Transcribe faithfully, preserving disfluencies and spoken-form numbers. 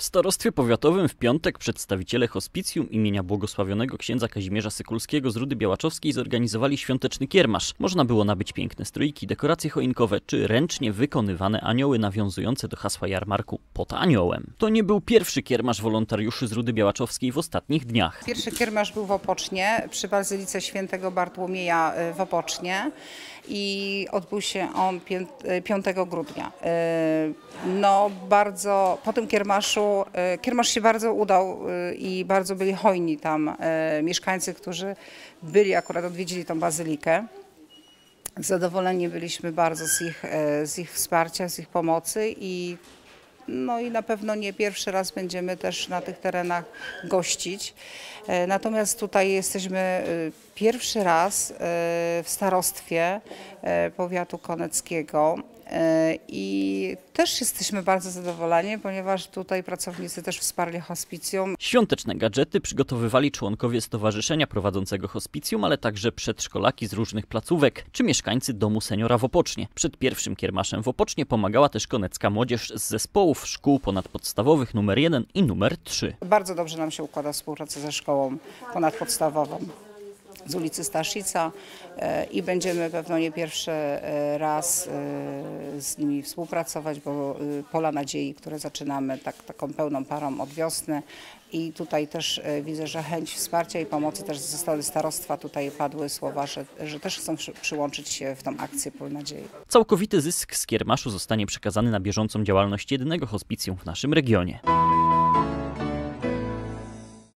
W starostwie powiatowym w piątek przedstawiciele hospicjum imienia błogosławionego księdza Kazimierza Sykulskiego z Rudy Białaczowskiej zorganizowali świąteczny kiermasz. Można było nabyć piękne strójki, dekoracje choinkowe czy ręcznie wykonywane anioły nawiązujące do hasła jarmarku Pod Aniołem. To nie był pierwszy kiermasz wolontariuszy z Rudy Białaczowskiej w ostatnich dniach. Pierwszy kiermasz był w Opocznie, przy Bazylice Świętego Bartłomieja w Opocznie i odbył się on piątego grudnia. No bardzo, po tym kiermaszu Kiermasz się bardzo udał i bardzo byli hojni tam mieszkańcy, którzy byli akurat odwiedzili tą bazylikę. Zadowoleni byliśmy bardzo z ich, z ich wsparcia, z ich pomocy i no i na pewno nie pierwszy raz będziemy też na tych terenach gościć. Natomiast tutaj jesteśmy pierwszy raz w starostwie powiatu koneckiego. I też jesteśmy bardzo zadowoleni, ponieważ tutaj pracownicy też wsparli hospicjum. Świąteczne gadżety przygotowywali członkowie stowarzyszenia prowadzącego hospicjum, ale także przedszkolaki z różnych placówek, czy mieszkańcy domu seniora w Opocznie. Przed pierwszym kiermaszem w Opocznie pomagała też konecka młodzież z zespołów szkół ponadpodstawowych numer jeden i numer trzy. Bardzo dobrze nam się układa współpraca ze szkołą ponadpodstawową z ulicy Staszica i będziemy pewno nie pierwszy raz z nimi współpracować, bo Pola Nadziei, które zaczynamy tak, taką pełną parą od wiosny i tutaj też widzę, że chęć wsparcia i pomocy też ze strony starostwa tutaj padły słowa, że, że też chcą przyłączyć się w tą akcję Pola Nadziei. Całkowity zysk z kiermaszu zostanie przekazany na bieżącą działalność jedynego hospicjum w naszym regionie.